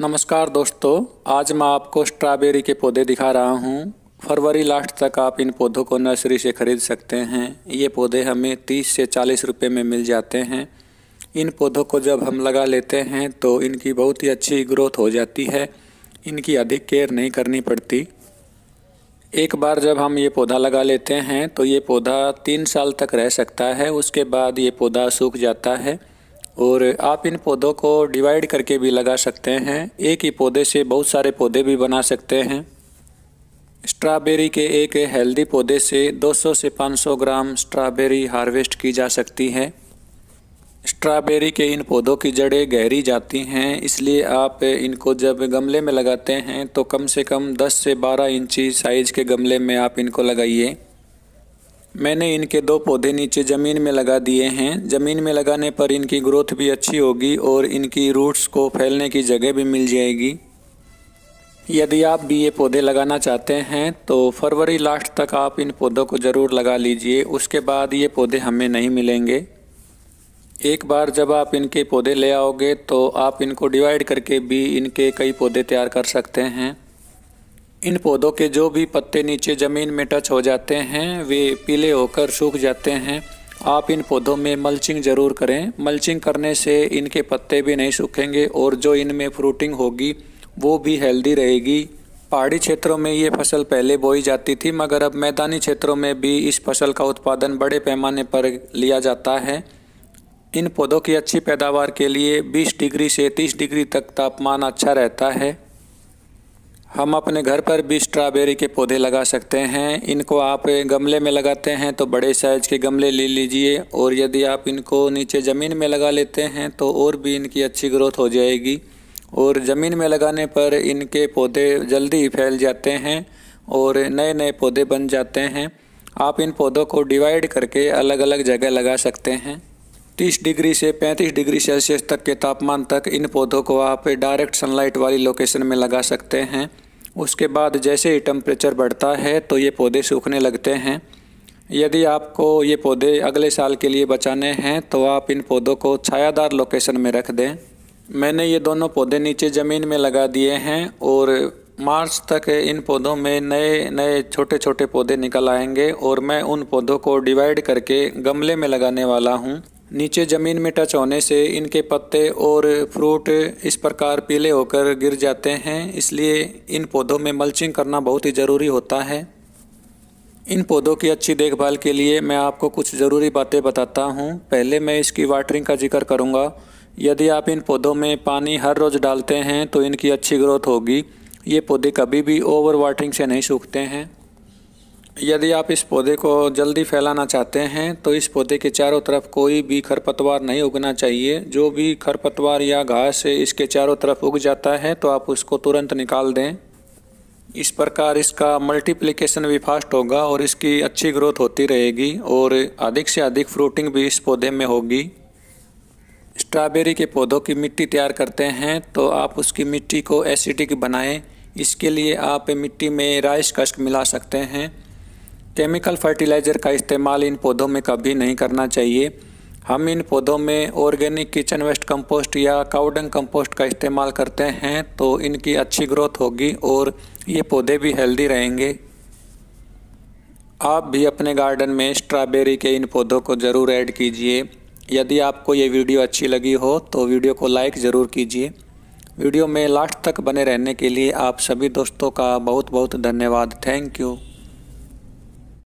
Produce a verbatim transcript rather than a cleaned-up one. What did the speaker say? नमस्कार दोस्तों, आज मैं आपको स्ट्रॉबेरी के पौधे दिखा रहा हूँ। फरवरी लास्ट तक आप इन पौधों को नर्सरी से ख़रीद सकते हैं। ये पौधे हमें तीस से चालीस रुपए में मिल जाते हैं। इन पौधों को जब हम लगा लेते हैं तो इनकी बहुत ही अच्छी ग्रोथ हो जाती है, इनकी अधिक केयर नहीं करनी पड़ती। एक बार जब हम ये पौधा लगा लेते हैं तो ये पौधा तीन साल तक रह सकता है, उसके बाद ये पौधा सूख जाता है। और आप इन पौधों को डिवाइड करके भी लगा सकते हैं, एक ही पौधे से बहुत सारे पौधे भी बना सकते हैं। स्ट्रॉबेरी के एक हेल्दी पौधे से दो सौ से पाँच सौ ग्राम स्ट्रॉबेरी हार्वेस्ट की जा सकती है। स्ट्रॉबेरी के इन पौधों की जड़ें गहरी जाती हैं, इसलिए आप इनको जब गमले में लगाते हैं तो कम से कम दस से बारह इंची साइज़ के गमले में आप इनको लगाइए। मैंने इनके दो पौधे नीचे ज़मीन में लगा दिए हैं। ज़मीन में लगाने पर इनकी ग्रोथ भी अच्छी होगी और इनकी रूट्स को फैलने की जगह भी मिल जाएगी। यदि आप भी ये पौधे लगाना चाहते हैं तो फरवरी लास्ट तक आप इन पौधों को ज़रूर लगा लीजिए, उसके बाद ये पौधे हमें नहीं मिलेंगे। एक बार जब आप इनके पौधे ले आओगे तो आप इनको डिवाइड करके भी इनके कई पौधे तैयार कर सकते हैं। इन पौधों के जो भी पत्ते नीचे ज़मीन में टच हो जाते हैं वे पीले होकर सूख जाते हैं। आप इन पौधों में मल्चिंग ज़रूर करें। मल्चिंग करने से इनके पत्ते भी नहीं सूखेंगे और जो इनमें फ्रूटिंग होगी वो भी हेल्दी रहेगी। पहाड़ी क्षेत्रों में ये फसल पहले बोई जाती थी, मगर अब मैदानी क्षेत्रों में भी इस फसल का उत्पादन बड़े पैमाने पर लिया जाता है। इन पौधों की अच्छी पैदावार के लिए बीस डिग्री से तीस डिग्री तक तापमान अच्छा रहता है। हम अपने घर पर भी स्ट्रॉबेरी के पौधे लगा सकते हैं। इनको आप गमले में लगाते हैं तो बड़े साइज़ के गमले ले लीजिए, और यदि आप इनको नीचे ज़मीन में लगा लेते हैं तो और भी इनकी अच्छी ग्रोथ हो जाएगी। और ज़मीन में लगाने पर इनके पौधे जल्दी ही फैल जाते हैं और नए नए पौधे बन जाते हैं। आप इन पौधों को डिवाइड करके अलग अलग जगह लगा सकते हैं। तीस डिग्री से पैंतीस डिग्री सेल्सियस तक के तापमान तक इन पौधों को आप डायरेक्ट सनलाइट वाली लोकेशन में लगा सकते हैं। उसके बाद जैसे ही टेम्परेचर बढ़ता है तो ये पौधे सूखने लगते हैं। यदि आपको ये पौधे अगले साल के लिए बचाने हैं तो आप इन पौधों को छायादार लोकेशन में रख दें। मैंने ये दोनों पौधे नीचे ज़मीन में लगा दिए हैं और मार्च तक इन पौधों में नए नए छोटे छोटे पौधे निकल आएंगे, और मैं उन पौधों को डिवाइड करके गमले में लगाने वाला हूँ। नीचे ज़मीन में टच होने से इनके पत्ते और फ्रूट इस प्रकार पीले होकर गिर जाते हैं, इसलिए इन पौधों में मल्चिंग करना बहुत ही ज़रूरी होता है। इन पौधों की अच्छी देखभाल के लिए मैं आपको कुछ ज़रूरी बातें बताता हूँ। पहले मैं इसकी वाटरिंग का जिक्र करूँगा। यदि आप इन पौधों में पानी हर रोज़ डालते हैं तो इनकी अच्छी ग्रोथ होगी। ये पौधे कभी भी ओवर वाटरिंग से नहीं सूखते हैं। यदि आप इस पौधे को जल्दी फैलाना चाहते हैं तो इस पौधे के चारों तरफ कोई भी खरपतवार नहीं उगना चाहिए। जो भी खरपतवार या घास इसके चारों तरफ उग जाता है तो आप उसको तुरंत निकाल दें। इस प्रकार इसका मल्टीप्लिकेशन भी फास्ट होगा और इसकी अच्छी ग्रोथ होती रहेगी और अधिक से अधिक फ्रूटिंग भी इस पौधे में होगी। स्ट्रॉबेरी के पौधों की मिट्टी तैयार करते हैं तो आप उसकी मिट्टी को एसिडिक बनाएँ। इसके लिए आप मिट्टी में राइस कस्क मिला सकते हैं। केमिकल फर्टिलाइज़र का इस्तेमाल इन पौधों में कभी नहीं करना चाहिए। हम इन पौधों में ऑर्गेनिक किचन वेस्ट कंपोस्ट या काउडंग कंपोस्ट का इस्तेमाल करते हैं तो इनकी अच्छी ग्रोथ होगी और ये पौधे भी हेल्दी रहेंगे। आप भी अपने गार्डन में स्ट्रॉबेरी के इन पौधों को ज़रूर ऐड कीजिए। यदि आपको ये वीडियो अच्छी लगी हो तो वीडियो को लाइक ज़रूर कीजिए। वीडियो में लास्ट तक बने रहने के लिए आप सभी दोस्तों का बहुत बहुत धन्यवाद। Thank you.